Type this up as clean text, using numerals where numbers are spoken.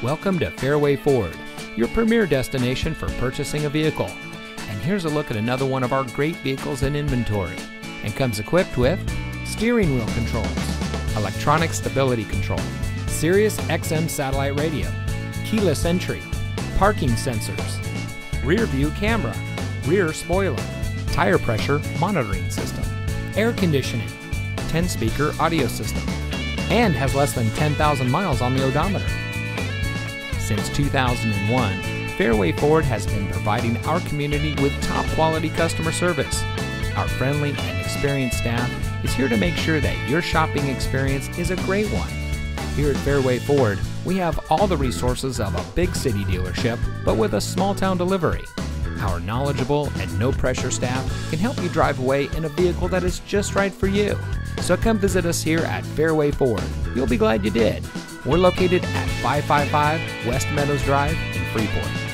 Welcome to Fairway Ford, your premier destination for purchasing a vehicle. And here's a look at another one of our great vehicles in inventory, and comes equipped with steering wheel controls, electronic stability control, Sirius XM satellite radio, keyless entry, parking sensors, rear view camera, rear spoiler, tire pressure monitoring system, air conditioning, 10-speaker audio system, and has less than 10,000 miles on the odometer. Since 2001, Fairway Ford has been providing our community with top quality customer service. Our friendly and experienced staff is here to make sure that your shopping experience is a great one. Here at Fairway Ford, we have all the resources of a big city dealership, but with a small town delivery. Our knowledgeable and no-pressure staff can help you drive away in a vehicle that is just right for you. So come visit us here at Fairway Ford. You'll be glad you did. We're located at 555 West Meadows Drive in Freeport.